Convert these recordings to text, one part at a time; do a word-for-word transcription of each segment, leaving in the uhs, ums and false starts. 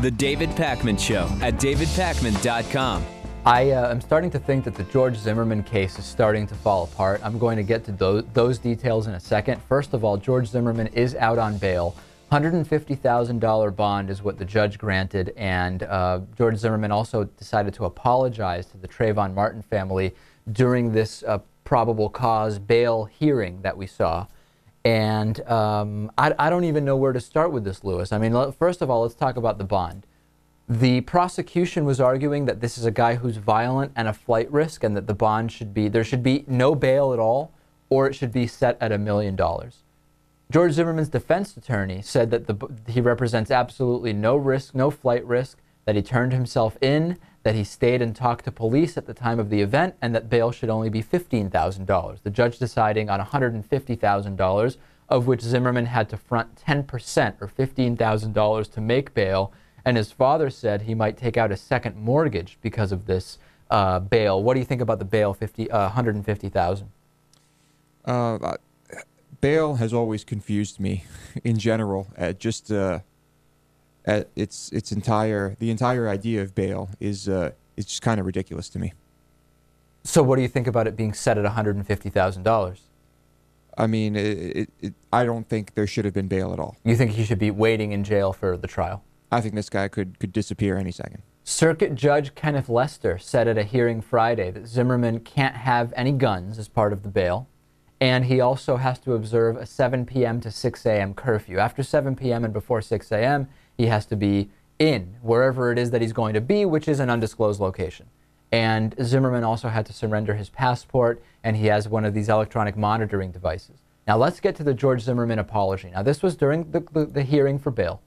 The David Pakman Show at david pakman dot com. I uh, am starting to think that the George Zimmerman case is starting to fall apart. I'm going to get to those, those details in a second. First of all, George Zimmerman is out on bail. one hundred fifty thousand dollar bond is what the judge granted, and uh, George Zimmerman also decided to apologize to the Trayvon Martin family during this uh, probable cause bail hearing that we saw. And um, I, I don't even know where to start with this, Lewis. I mean, first of all, let's talk about the bond. The prosecution was arguing that this is a guy who's violent and a flight risk, and that the bond should be, there should be no bail at all, or it should be set at a million dollars. George Zimmerman's defense attorney said that the, he represents absolutely no risk, no flight risk, that he turned himself in, that he stayed and talked to police at the time of the event, and that bail should only be fifteen thousand dollars. The judge deciding on one hundred fifty thousand dollars, of which Zimmerman had to front ten percent or fifteen thousand dollars to make bail. And his father said he might take out a second mortgage because of this uh, bail. What do you think about the bail, one hundred fifty thousand dollars? Uh, bail has always confused me, in general. At just uh, at its its entire the entire idea of bail is uh, is just kind of ridiculous to me. So, what do you think about it being set at one hundred fifty thousand dollars? I mean, it, it, it, I don't think there should have been bail at all. You think he should be waiting in jail for the trial? I think this guy could, could disappear any second. Circuit Judge Kenneth Lester said at a hearing Friday that Zimmerman can't have any guns as part of the bail, and he also has to observe a seven p m to six a m curfew. After seven p m and before six a m, he has to be in wherever it is that he's going to be, which is an undisclosed location. And Zimmerman also had to surrender his passport, and he has one of these electronic monitoring devices. Now let's get to the George Zimmerman apology. Now this was during the, the, the hearing for bail.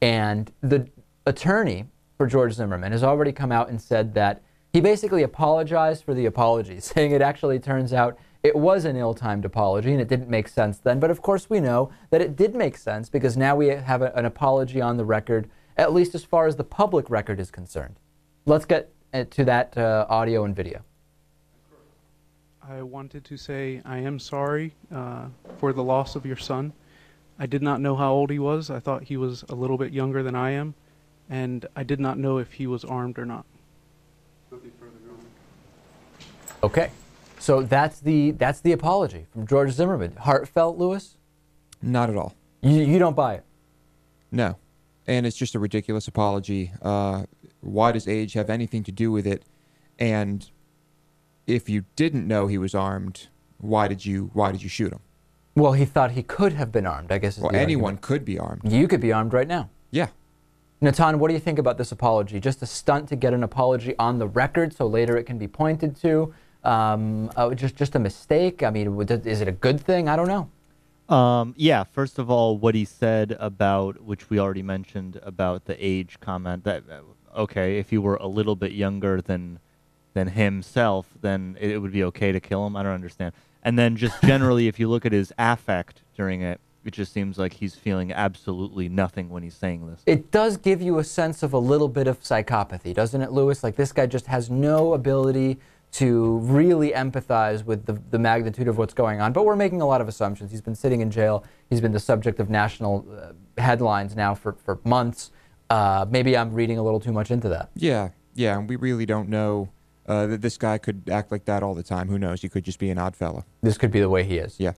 And the attorney for George Zimmerman has already come out and said that he basically apologized for the apology, saying it actually turns out it was an ill-timed apology and it didn't make sense then. But of course we know that it did make sense, because now we have a, an apology on the record, at least as far as the public record is concerned. Let's get to that uh, audio and video. I wanted to say I am sorry uh, for the loss of your son. I did not know how old he was. I thought he was a little bit younger than I am, and I did not know if he was armed or not. Okay, so that's the that's the apology from George Zimmerman. Heartfelt, Lewis? Not at all. You, you don't buy it? No, and it's just a ridiculous apology. Uh, why does age have anything to do with it? And if you didn't know he was armed, why did you why did you shoot him? Well, he thought he could have been armed, I guess. Well, anyone could be armed. You could be armed right now. Yeah. Natan, what do you think about this apology? Just a stunt to get an apology on the record so later it can be pointed to? Um, uh, just, just a mistake? I mean, is it a good thing? I don't know. Um, yeah, first of all, what he said about, which we already mentioned, about the age comment, that, okay, if you were a little bit younger than, than himself, then it, it would be okay to kill him? I don't understand. And then just generally, if you look at his affect during it, it just seems like he's feeling absolutely nothing when he's saying this. It does give you a sense of a little bit of psychopathy, doesn't it, Lewis? Like, this guy just has no ability to really empathize with the, the magnitude of what's going on. But we're making a lot of assumptions. He's been sitting in jail. He's been the subject of national uh, headlines now for, for months. Uh, maybe I'm reading a little too much into that. Yeah, yeah, and we really don't know. Uh, this guy could act like that all the time. Who knows? He could just be an odd fellow. This could be the way he is. Yeah.